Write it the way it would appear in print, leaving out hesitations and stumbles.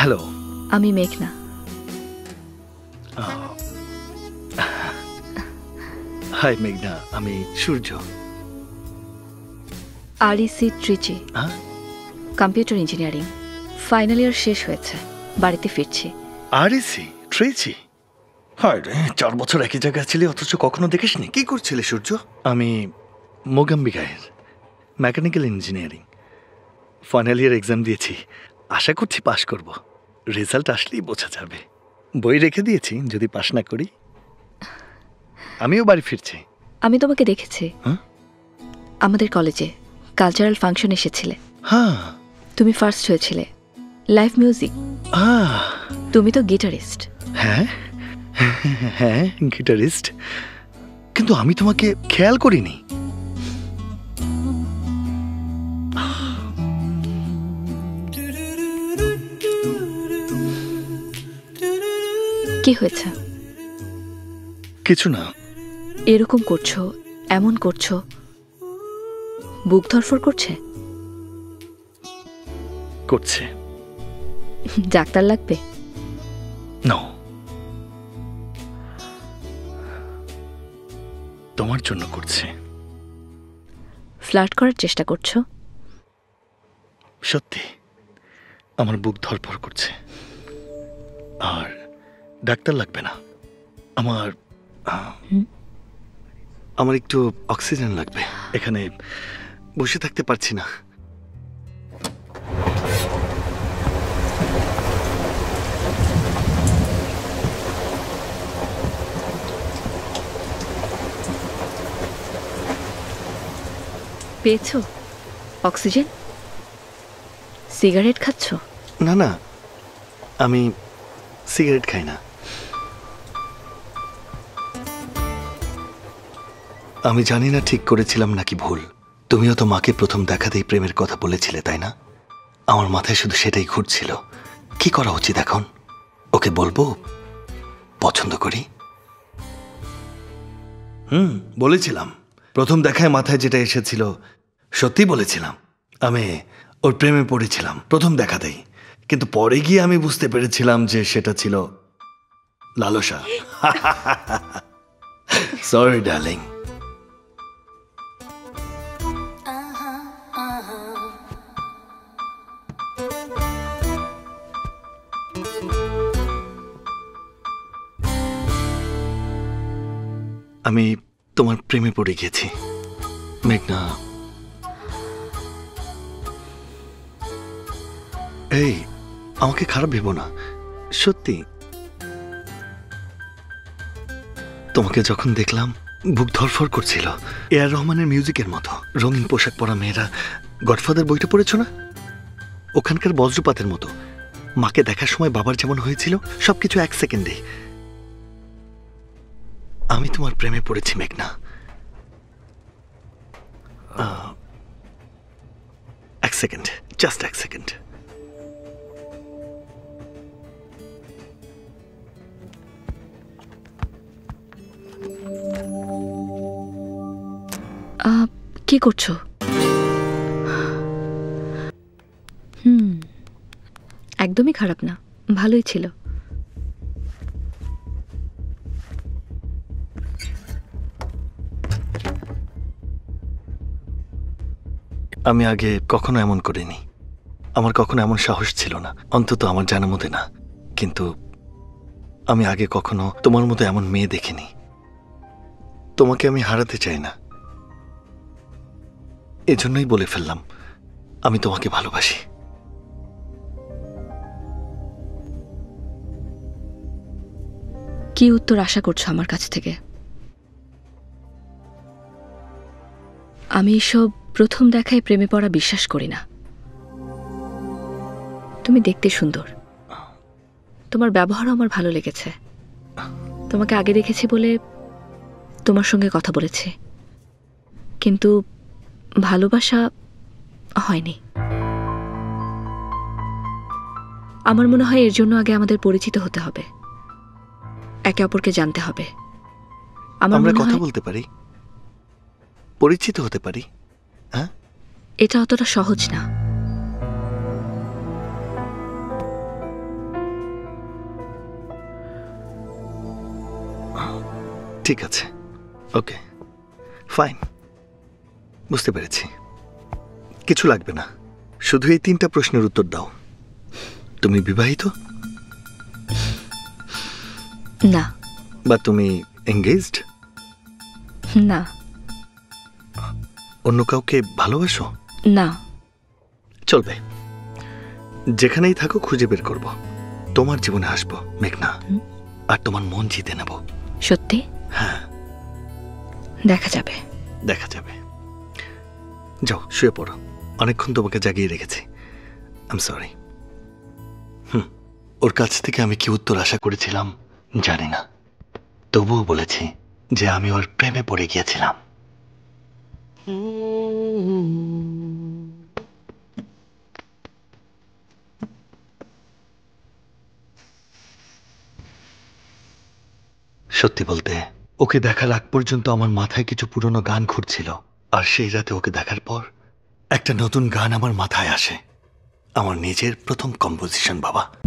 Hello, আমি মেঘনা। Hi মেঘনা, আমি Surya, REC Trichy, computer engineering, final year শেষ হয়েছে, বাড়িতে ফিরছি। আরিসি ট্রিচি, হায় রে, 4 বছর একই জায়গায় ছিলি অথচ কখনো দেখিসনি। কি করছিলে সূর্য? আমি মোগাম্বিকায়ের mechanical engineering final year exam দিয়েছি, আশা করছি পাশ করব। রেজাল্ট আসলেই বোঝা যাবে। বই রেখে দিয়েছি, যদি পাশ না করি। আমিও বাড়ি ফিরছি। আমি তোমাকে দেখেছি আমাদের কলেজে কালচারাল ফাংশন এসেছিলে। হ্যাঁ, তুমি ফার্স্ট হয়েছিলে লাইভ মিউজিক। তুমি তো গিটারিস্ট। হ্যাঁ হ্যাঁ, গিটারিস্ট, কিন্তু আমি তোমাকে খেয়াল করিনি। কি হয়েছে? কিছু না। এরকম করছো, এমন করছো, বুক ধরফর করছে। করছে। ডাক্তার লাগবে? না, তোমার জন্য করছে। ফ্লার্ট করার চেষ্টা করছো? সত্যি আমার বুক ধরফর করছে। আর ডাক্তার লাগবে না, আমার আমার একটু অক্সিজেন লাগবে। এখানে বসে থাকতে পারছি না। পেয়েছো অক্সিজেন? সিগারেট খাচ্ছ? না না, আমি সিগারেট খাই না। আমি জানি না ঠিক করেছিলাম নাকি ভুল। তুমিও তো মাকে প্রথম দেখাতেই প্রেমের কথা বলেছিলে, তাই না? আমার মাথায় শুধু সেটাই ঘুরছিল, কি করা উচিত এখন। ওকে বলবো পছন্দ করি। বলেছিলাম প্রথম দেখায় মাথায় যেটা এসেছিল, সত্যি বলেছিলাম। আমি ওর প্রেমে পড়েছিলাম প্রথম দেখাতেই, কিন্তু পরে গিয়ে আমি বুঝতে পেরেছিলাম যে সেটা ছিল লালসা। Sorry darling. আমি তোমার প্রেমে পড়ে গেছি মেঘনা। এই, আমাকে খারাপ ভেবো না, সত্যি। তোমাকে যখন দেখলাম বুক ধরফর করছিল, এ আর রহমানের মিউজিকের মতো। রঙিন পোশাক পরা মেয়েরা। গডফাদার বইটা পড়েছো না? ওখানকার বজ্রপাতের মতো। মাকে দেখার সময় বাবার যেমন হয়েছিল, সবকিছু এক সেকেন্ডে। আমি তোমার প্রেমে পড়েছি মেঘনা, এক সেকেন্ড, জাস্ট এক সেকেন্ড। কি করছো? একদমই খারাপ না, ভালোই ছিল। আমি আগে কখনো এমন করিনি, আমার কখনো এমন সাহস ছিল না, অন্তত আমার জানা মতে না। কিন্তু আমি আগে কখনো তোমার মতো এমন মেয়ে দেখিনি। তোমাকে আমি হারাতে চাই না, এজন্যই বলে ফেললাম আমি তোমাকে ভালোবাসি। কি উত্তর আশা করছো আমার কাছ থেকে? আমি সব প্রথম দেখায় প্রেমে পড়া বিশ্বাস করি না। তুমি দেখতে সুন্দর, তোমার ব্যবহারও আমার ভালো লেগেছে। তোমাকে আগে দেখেছি বলে তোমার সঙ্গে কথা বলেছি, কিন্তু ভালোবাসা হয়নি। আমার মনে হয় এর জন্য আগে আমাদের পরিচিত হতে হবে, একে অপরকে জানতে হবে। আমরা কথা বলতে পারি, পরিচিত হতে পারি। এটা অতটা সহজ না। ঠিক আছে, ওকে ফাইন, বুঝতে পেরেছি। কিছু লাগবে না, শুধু এই তিনটা প্রশ্নের উত্তর দাও। তুমি বিবাহিত? না। বা তুমি এঙ্গেজড? না। অন্য কাউকে ভালোবাসো? না। চলবে, যেখানেই থাকো খুঁজে বের করব, তোমার জীবনে আসবো মেঘনা, আর তোমার মন জিতে নেব। সত্যি? হ্যাঁ, দেখা যাবে, দেখা যাবে। যাও শুয়ে পড়ো, অনেকক্ষণ তোমাকে জাগিয়ে রেখেছি। I am sorry. ওর কাছ থেকে আমি কি উত্তর আশা করেছিলাম জানি না, তবুও বলেছি যে আমি ওর প্রেমে পড়ে গিয়েছিলাম। সত্যি বলতে, ওকে দেখার আগ পর্যন্ত আমার মাথায় কিছু পুরনো গান ঘুরছিল, আর সেই রাতে ওকে দেখার পর একটা নতুন গান আমার মাথায় আসে, আমার নিজের প্রথম কম্পোজিশন বাবা।